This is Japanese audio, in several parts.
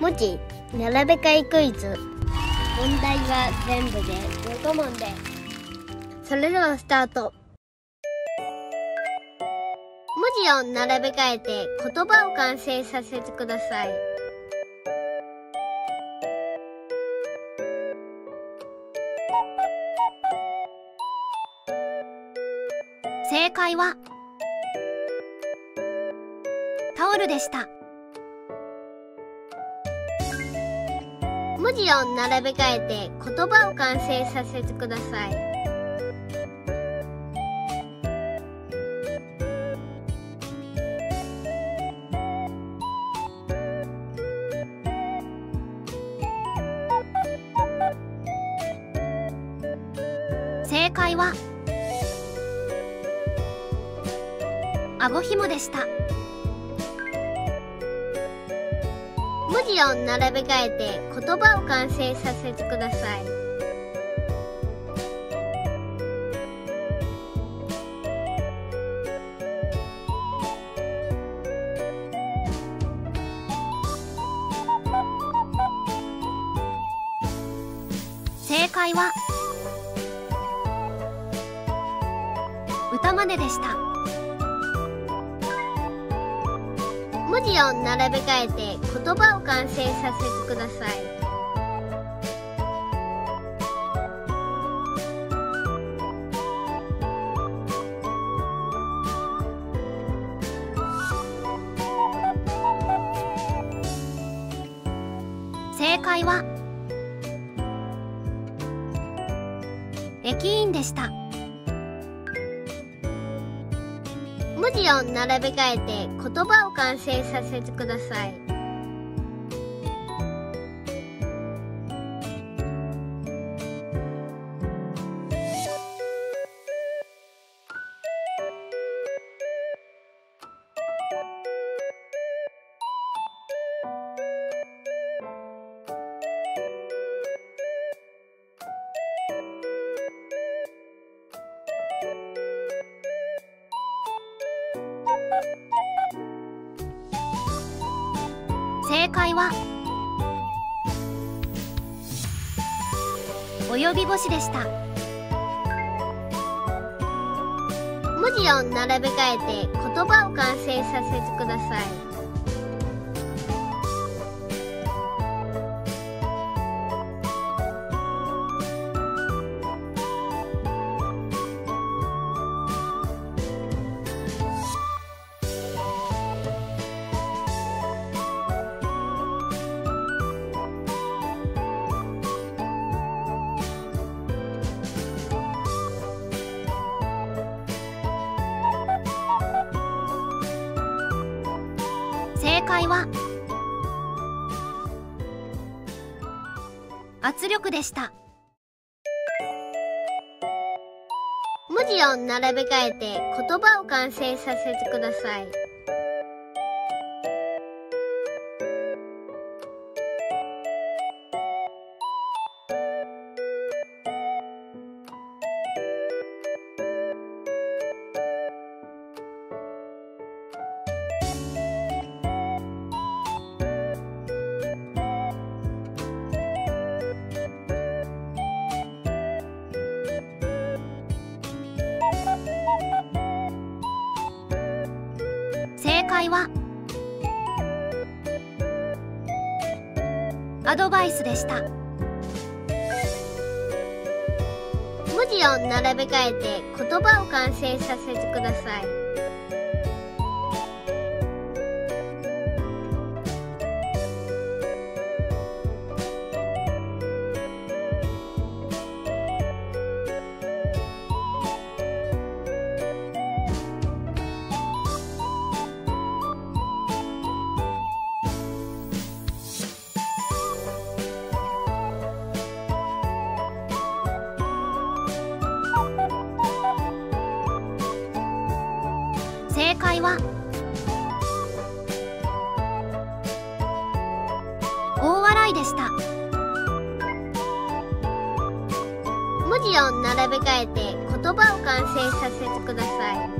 文字並べ替えクイズ。問題は全部で5問です。それではスタート。文字を並べ替えて言葉を完成させてください。正解はタオルでした。文字を並べ替えて言葉を完成させてください。正解は顎ひもでした。文字を並べ替えて言葉を完成させてください。正解は歌まねでした。文字を並べ替えて言葉を完成させてください。正解は駅員でした。文字を並べ替えて言葉を完成させてください。正解は及び腰でした。文字を並べ替えて言葉を完成させてください。正解は圧力でした。文字を並べ替えて言葉を完成させてください。正解はアドバイスでした。文字を並べ替えて言葉を完成させてください。正解は大笑いでした。文字を並べ替えて言葉を完成させてください。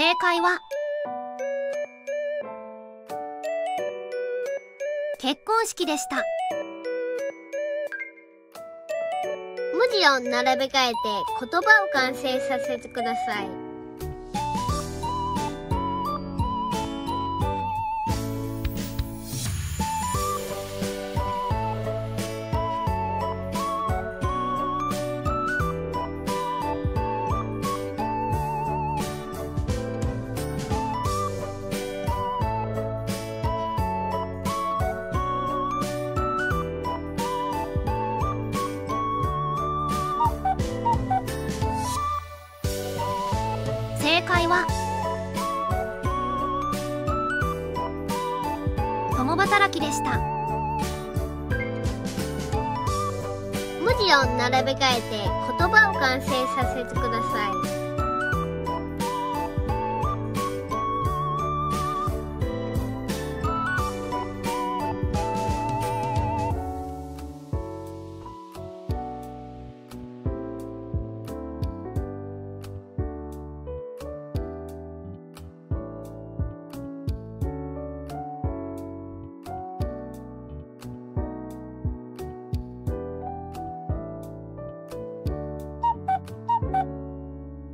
正解は結婚式でした。文字を並べ替えて言葉を完成させてください。正解は共働きでした。文字を並べ替えて言葉を完成させてください。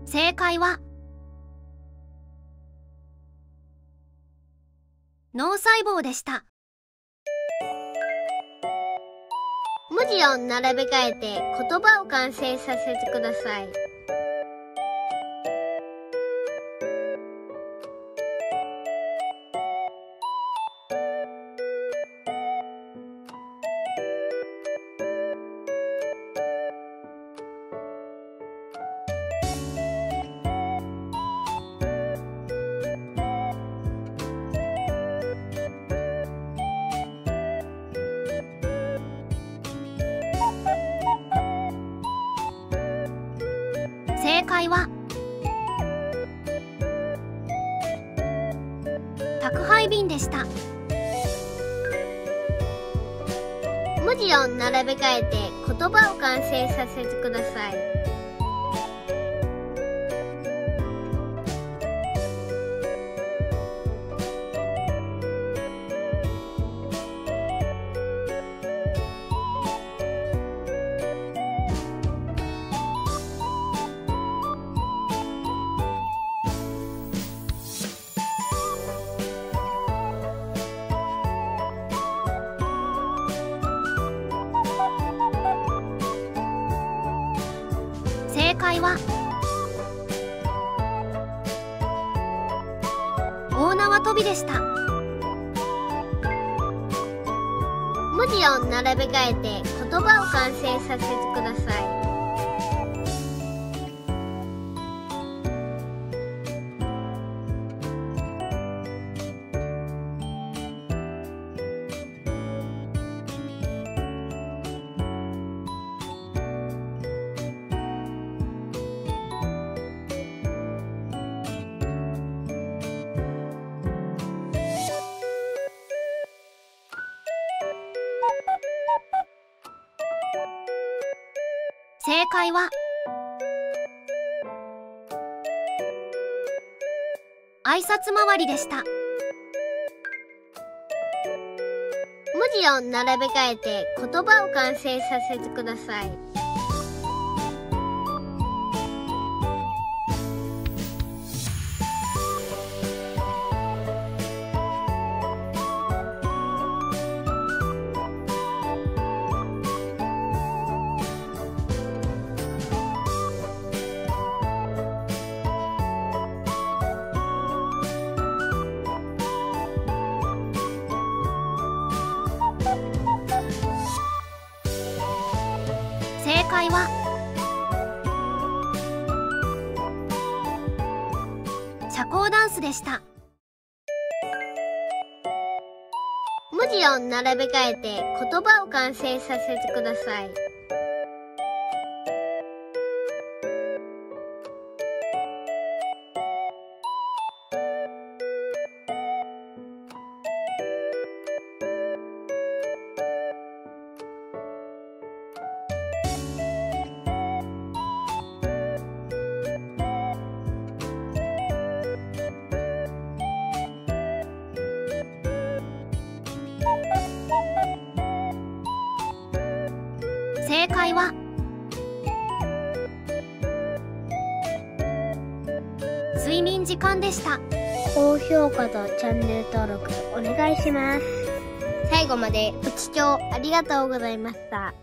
正解は脳細胞でした。文字を並べ替えて言葉を完成させてください。正解は宅配便でした。文字を並べ替えて言葉を完成させてください。正解は大縄跳びでした。文字を並べ替えて言葉を完成させてください。正解は挨拶回りでした。文字を並べ替えて言葉を完成させてください。正解は社交ダンスでした。文字を並べ替えて言葉を完成させてください。睡眠時間でした。高評価とチャンネル登録お願いします。最後までご視聴ありがとうございました。